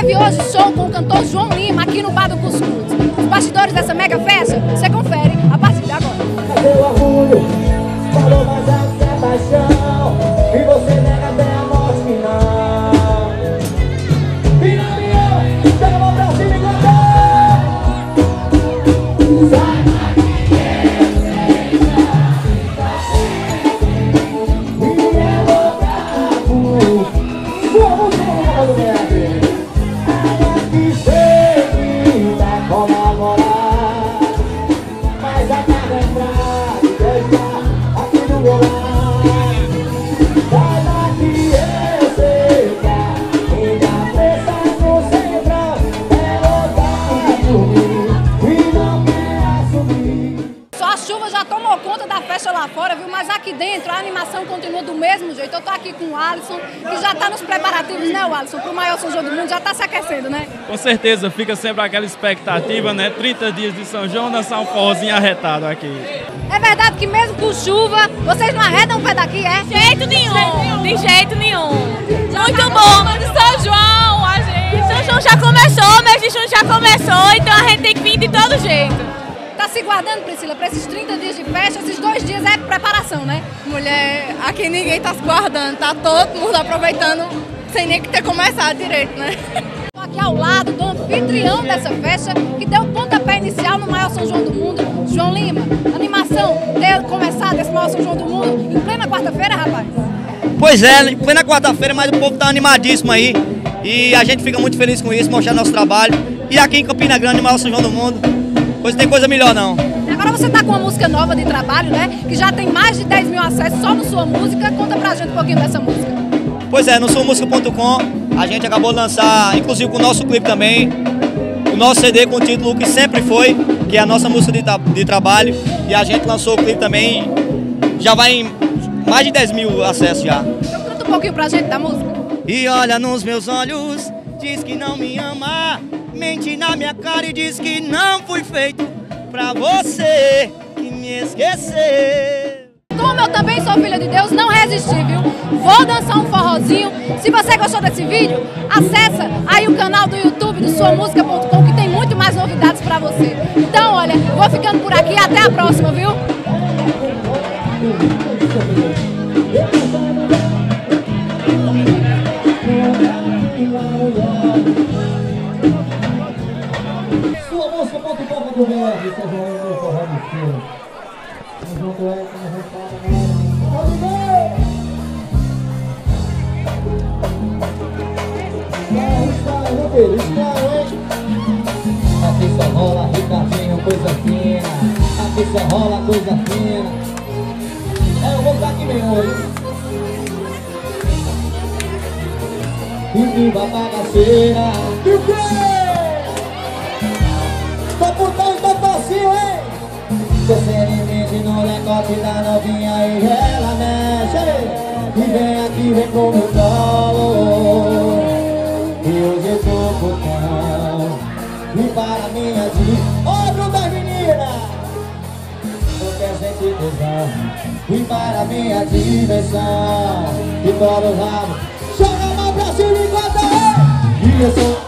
teve hoje show com o cantor João Lima aqui no Bar do Cuscuz. Os bastidores dessa mega festa, você confere a partir de agora. Cadê o orgulho? Falou mais alto que a paixão. E você nega até a morte final. Piramião, chegou pra cima e cantou. Sai daqui, eu sei. E eu vou pra Sua Música TV. Lá fora, viu? Mas aqui dentro a animação continua do mesmo jeito. Eu tô aqui com o Alisson, que já tá nos preparativos, né, Alisson? Pro maior São João do mundo, já tá se aquecendo, né? Com certeza, fica sempre aquela expectativa, né? 30 dias de São João, dançar um forrozinho arretado aqui. É verdade que mesmo com chuva, vocês não arredam o pé daqui, é? De jeito nenhum, de jeito nenhum. Muito bom, mas o São João, a gente... São João já começou, o mês de junho já começou, então a gente tem que vir de todo jeito. Tá se guardando, Priscila, para esses 30 dias de festa, esses 2 dias é preparação, né? Mulher, aqui ninguém tá se guardando, tá todo mundo aproveitando sem nem que ter começado direito, né? Tô aqui ao lado do anfitrião dessa festa, que deu o pontapé inicial no maior São João do mundo, João Lima. A animação ter começado esse maior São João do mundo em plena quarta-feira, rapaz? Pois é, em plena quarta-feira, mas o povo tá animadíssimo aí. E a gente fica muito feliz com isso, mostrando nosso trabalho. E aqui em Campina Grande, o maior São João do mundo. Pois tem coisa melhor não. Agora você tá com uma música nova de trabalho, né? Que já tem mais de 10 mil acessos só no Sua Música. Conta pra gente um pouquinho dessa música. Pois é, no suamusica.com a gente acabou de lançar, inclusive com o nosso clipe também, o nosso CD com o título Que Sempre Foi, que é a nossa música de trabalho. E a gente lançou o clipe também, já vai em mais de 10 mil acessos já. Então conta um pouquinho pra gente da música. E olha nos meus olhos, diz que não me ama. Mente na minha cara e diz que não fui feito pra você que me esquecer. Como eu também sou filha de Deus, não resisti, viu? Vou dançar um forrozinho. Se você gostou desse vídeo, acessa aí o canal do YouTube do suamusica.com, que tem muito mais novidades pra você. Então, olha, vou ficando por aqui. Até a próxima, viu? Aqui só rola Ricardinho, coisa fina. Aqui só rola coisa fina. É, eu vou estar aqui mesmo hoje. E viva a bagaceira. E o quê? Tá por trás da passinha, hein? Você entende no negócio da novinha e ela mexe. E vem aqui, vem pro meu colo. E hoje eu tô botão. E para minha dica, ó, gruda menina. Porque sente tesão. E para minha diversão. E todo rabo. Joga a mão pra cima e bota. E eu sou...